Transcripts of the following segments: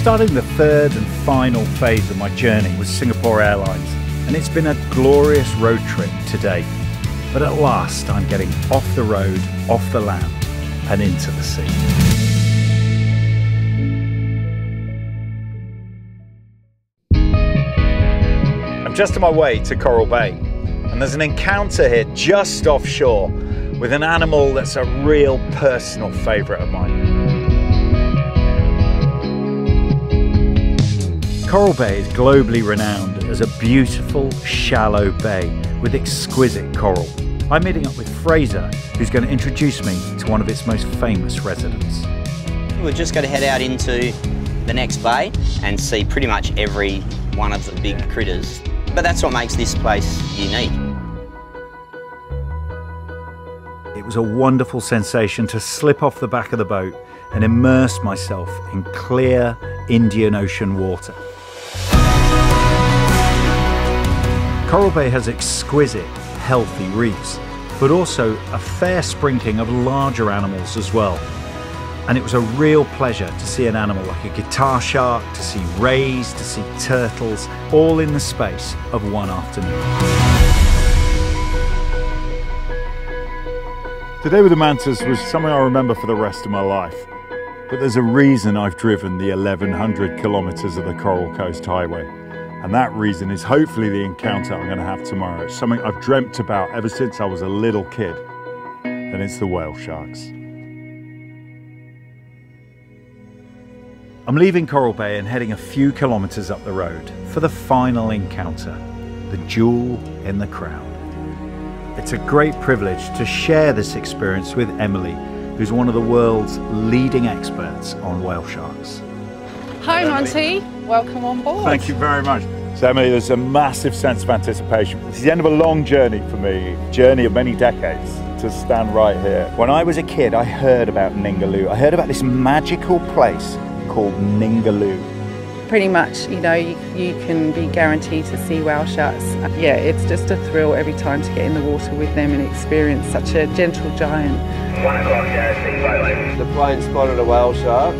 Starting the third and final phase of my journey with Singapore Airlines, and it's been a glorious road trip to date. But at last I'm getting off the road, off the land and into the sea. I'm just on my way to Coral Bay, and there's an encounter here just offshore with an animal that's a real personal favourite of mine. Coral Bay is globally renowned as a beautiful, shallow bay with exquisite coral. I'm meeting up with Fraser, who's going to introduce me to one of its most famous residents. We're just going to head out into the next bay and see pretty much every one of the big critters. But that's what makes this place unique. It was a wonderful sensation to slip off the back of the boat and immerse myself in clear Indian Ocean water. Coral Bay has exquisite, healthy reefs, but also a fair sprinkling of larger animals as well. And it was a real pleasure to see an animal like a guitar shark, to see rays, to see turtles, all in the space of one afternoon. Today with the mantas was something I'll remember for the rest of my life. But there's a reason I've driven the 1,100 kilometres of the Coral Coast Highway. And that reason is hopefully the encounter I'm going to have tomorrow. It's something I've dreamt about ever since I was a little kid. And it's the whale sharks. I'm leaving Coral Bay and heading a few kilometres up the road for the final encounter, the jewel in the crown. It's a great privilege to share this experience with Emily, who's one of the world's leading experts on whale sharks. Hi Monty, welcome on board. Thank you very much. So Emily, there's a massive sense of anticipation. This is the end of a long journey for me, a journey of many decades. To stand right here. When I was a kid, I heard about Ningaloo. I heard about this magical place called Ningaloo. Pretty much, you know, you can be guaranteed to see whale sharks. Yeah, it's just a thrill every time to get in the water with them and experience such a gentle giant. 1 o'clock, yeah, the plane spotted a whale shark.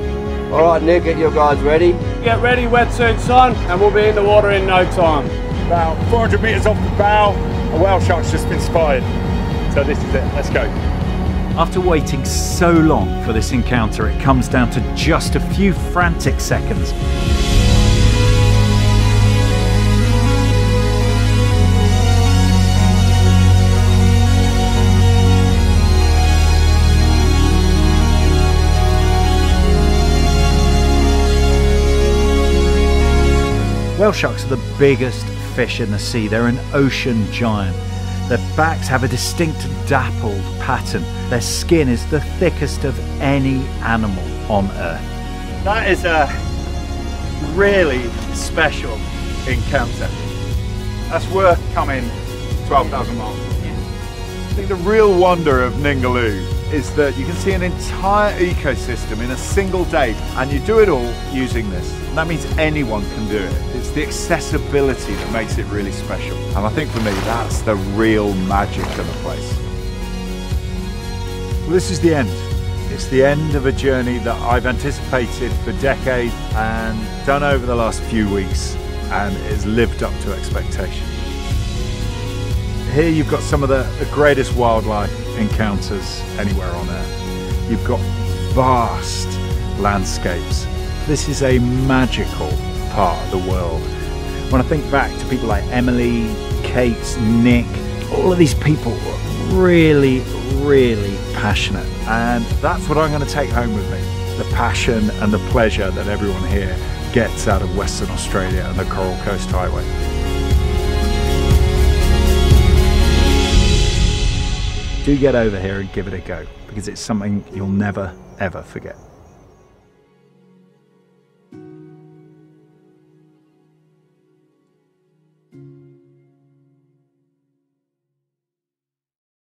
All right, Nick, get your guys ready. Get ready, wetsuits on, and we'll be in the water in no time. About 400 metres off the bow, a whale shark's just been spotted. So this is it, let's go. After waiting so long for this encounter, it comes down to just a few frantic seconds. Whale sharks are the biggest fish in the sea. They're an ocean giant. Their backs have a distinct dappled pattern. Their skin is the thickest of any animal on Earth. That is a really special encounter. That's worth coming 12,000 miles. Yeah. I think the real wonder of Ningaloo is that you can see an entire ecosystem in a single day, and you do it all using this. And that means anyone can do it. It's the accessibility that makes it really special. And I think for me, that's the real magic of the place. Well, this is the end. It's the end of a journey that I've anticipated for decades and done over the last few weeks, and it's lived up to expectation. Here you've got some of the greatest wildlife encounters anywhere on Earth. You've got vast landscapes. This is a magical part of the world. When I think back to people like Emily, Kate, Nick, all of these people were really, really passionate. And that's what I'm going to take home with me. The passion and the pleasure that everyone here gets out of Western Australia and the Coral Coast Highway. Do get over here and give it a go, because it's something you'll never, ever forget.